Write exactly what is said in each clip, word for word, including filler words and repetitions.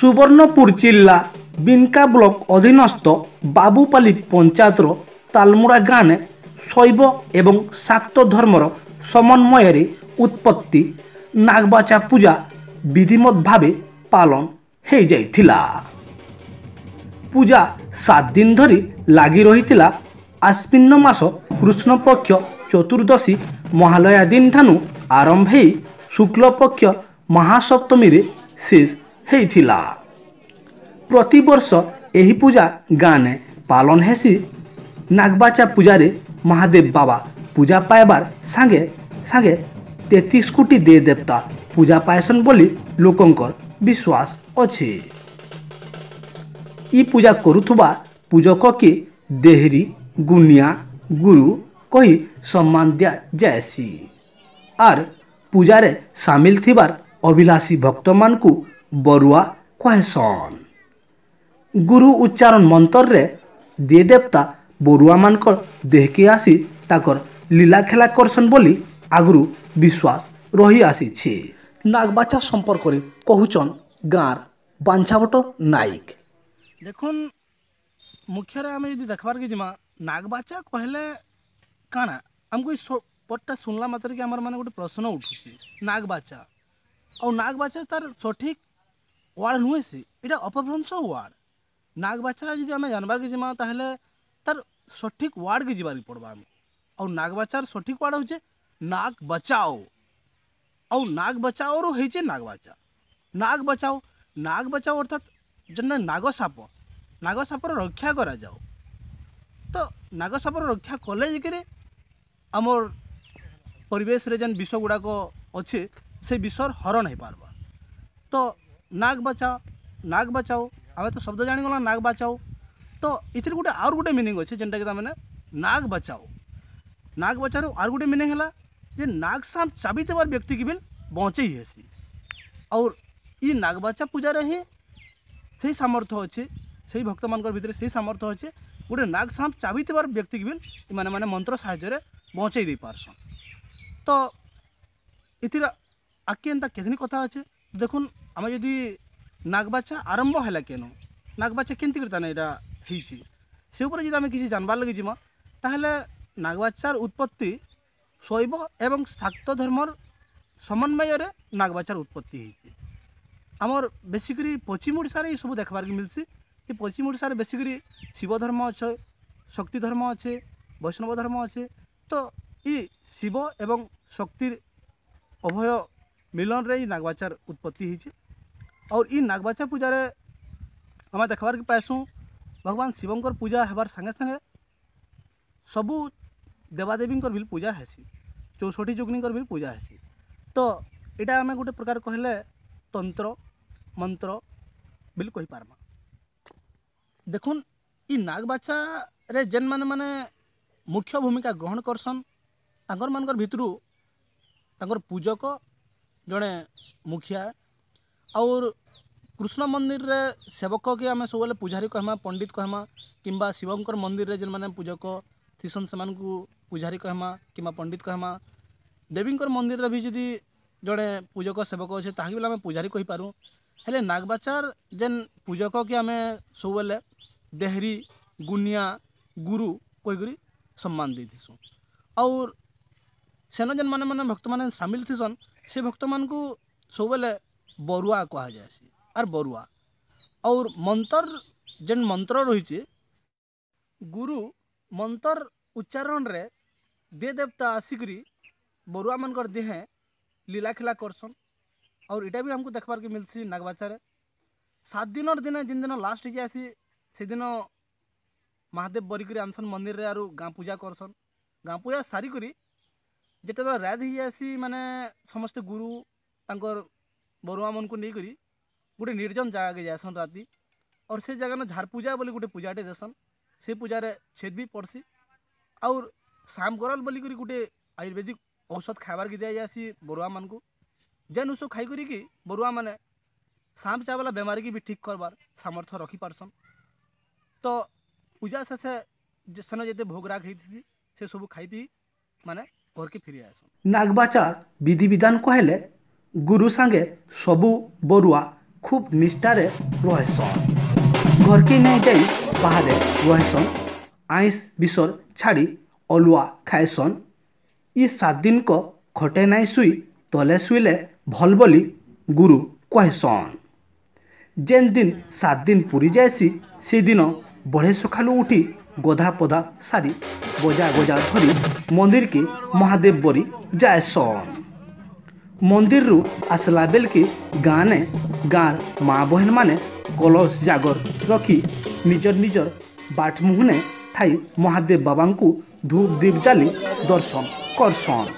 सुवर्णपुर जिला बिनका ब्लॉक अधीनस्थ बाबूपाली पंचायतर तालमुरा गाँव शैव एवं शाक्त धर्मर समन्वय उत्पत्ति नागबाचा पूजा विधिमत भावे पालन हो जाइथिला। पूजा सात दिन धरी लगी रही। आश्विन मास कृष्णपक्ष चतुर्दशी महालया दिन ठानु आरंभ हो शुक्लपक्ष महासप्तमी शेष होइथिला। प्रतिवर्ष यही पूजा गाँव में पालन हेसी। नागबाचा पूजारे महादेव बाबा पूजा पाइबार संगे संगे तेतीस कोटी देव देवता पूजा पायसन बोली लोकंकर विश्वास अछि। ई पूजा करुथुबा पूजक के देहरी गुनिया गुरु कही सम्मान दिया जायसी आर पूजारे सामिल थिबार अभिलाषी भक्त मान को बरुआ कहसन। गुरु उच्चारण मंत्र रे दे देवता बरुआ मानकर देह के आसी ताकर लीला खेला करसन बोली आगुरु विश्वास रही आसी छे। नागबाचा संपर्क रे कहूचन गार बांछावट नायक। देखन मुख्य रे हमें यदि देखबार के जिमा नागबाचा कहले काना हमको पट्टा सुनला मात्र के हमर माने गोटे प्रश्न उठुछी नागबाचा और नागबाचा तार सठिक वार्ड नुहे से एटा अपभ्रंश वार्ड। नागबाचा यदि हमें जानबार के जिमा ताहले तार सठिक वार्ड के जीवारी पड़वा और नागबाचार सठिक वार्ड होचे नाग बचाओ और नाग बचाओ रो होचे नागबाचा। नाग बचाओ नाग बचाओ अर्थात जन नाग साप नाग सापर रक्षा करा जाओ तो नाग सापर रक्षा कले जिकरे आमर परिवेश रे जन विष गुड़ाक अच्छे से विषर हरण हो पार्बा। तो नाग बचाओ नाग बचाओ आमे तो शब्द जानी गला नाग बचाओ। तो इतिर गोटे आर गोटे मीनिंग अच्छे जेनटा कि तामाने नाग बचाओ नाग बचाओ आर गोटे मीनिंग है जे नाग सांप चाबी देवार व्यक्ति की बिल बचे हेसी और ये नागबाचा पूजा ही से सामर्थ्य अच्छे से भक्त मान भर से सामर्थ्य अच्छे गोटे नाग सांप चाबी देवार व्यक्ति की बिल इमाने माने मंत्र साहाय्य बचे दे पारसन। तो इतिर आगे एंता केतनी कथा अच्छे। देखुन आम यदि नागबाचा आरंभ है केन नागबाचा केमती से आम किसी जानबार लगे जीमा ताहले नागबाचार उत्पत्ति शैव एवं शाक्त धर्मर समन्वय नागबाचार उत्पत्ति आमर बेसिकरी पश्चिम ओडिशा ये सब देखबार के मिलसी कि पश्चिम ओडिशा बेसिकरी शिव धर्म अच्छे शक्ति धर्म अच्छे वैष्णव धर्म अच्छे। तो ये शिव एवं शक्तिर अभय मिलन रे नागबाचार उत्पत्ति होती और इ नागबाचा पूजा रे हमें देखबार के पाइसू भगवान शिवंकर पूजा हेबार संगे संगे सबू देवादेवी भी पूजा हेसी चौसठी जोगिनी भी पूजा हेसी। तो इटा आम गोटे प्रकार कहले तंत्र मंत्र बिल कही पार्मा। देखुन इ नागबाचा रे जेन माने माने मुख्य भूमिका ग्रहण करसन तांकर मानकर भितरू तांकर पूजक जड़े मुखिया और कृष्ण मंदिर रे सेवक के आम सब पूजारी कहमा पंडित कहमा किंबा शिवंकर मंदिर रे जन माने पूजक थीसन समान को पूजारी कहमा किंबा पंडित कहमा। देवींकर मंदिर रे भी जदि जड़े पूजक सेवक अच्छे ताकि बोले आम पूजारी कही पारूँ। हेले नागबाचार जेन पूजक के आम सब देहरी गुनिया गुरु कहीकि सम्मान देसु और सेन जन माने माने भक्त माने सामिल थीसन से भक्त मान को सबले बरुआ कह जासी आर बरुआ और मंत्र जेन मंत्र रही गुरु मंत्र उच्चारण रे दे देवता आसिकरी बरुआ मानकर देहे लीला खेला करसन और इटा भी हमको देखबार के मिलसी नागबाचारे। सात दिन और दिन जिन दिन लास्ट हो जासी से दिन महादेव बरिकरी आमसन मंदिर रे आरो गाँ पूजा करसन। गाँ पूजा सारिकरी जेते बेला रात ही आसी माने समस्ते गुरु तांकर बरुआ मन को नहीं करी गोटे निर्जन जगह के जासन राती और से जगह झार पूजा बोली गोटे पूजाटे देसन से पूजा छेद भी पड़सी और शाम गरल बोली गोटे आयुर्वेदिक औषध खाइबार के दि जासी बरुआ मान को जेन उस खाई करी बरुआ माने सांप चावला बेमारी की भी ठीक करवार सामर्थ्य रखी पारसन। तो पूजा से सन जैसे भोग राग होती से सब खाई पी माने घर के फिर आसन। नागबाचार विधि विधान कहले गुरु संगे सबू बरुआ खूब निष्ठारे रहसन। घर के नहीं जाई पहाड़े रहसन, आईस विसर छाड़ी अलुआ खाएसन। इ सात दिन को खटे नहीं सुई तले सुईले भल बोली गुरु कहसन। जेन दिन सात दिन पूरी जाएसी से दिन बड़े सकालू उठी गोधा पदा सारी बोझा गोजा धरी मंदिर के महादेव बरी जाएसन। मंदिर रु आसला बेल के गाने गार माँ बहन माने कलश जागर रखी निजर निजर बाट मुहने थाई महादेव बाबांकु धूप दीप जाली दर्शन करसन।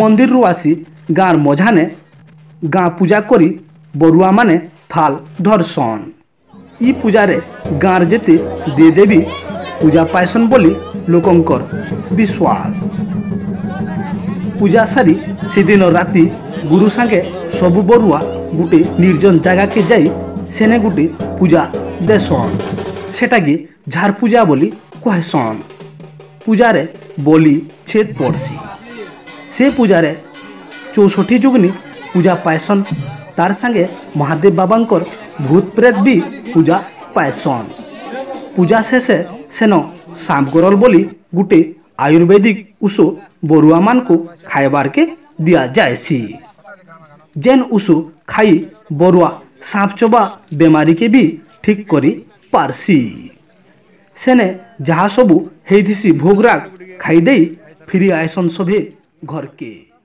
मंदिर रु आसी गाँर मझाने गाँ पूजा करी बरुआ माने थाल धरसन। इ पूजारे गाँर जेते दे देवी पूजा पायसन बोली लोकंकर विश्वास। पूजा सारी से दिन राति गुरु संगे सबु बरुआ गुटे निर्जन जगह के जाई सेने गुटे पूजा देसन सेटागी झारपूजा बोली कहेसन। पूजार बोली छेद पड़सी से पूजार चौष्टि जुगनी पूजा पाएसन। तार संगे महादेव बाबांकर भूत प्रेत भी पूजा पाएसन। पूजा शेषे सेन सांप गोरल बोली गुटे आयुर्वेदिक उषो बरुआ मान को खाइबार के दिया जाएसी। जेन उषो खाई बरुआ सांप चोबा बीमारी के भी ठीक करी पारसी। सेने जहाँ सबू हेदिसी भोगराग खाई दे फिरी आयसन सभे घर के।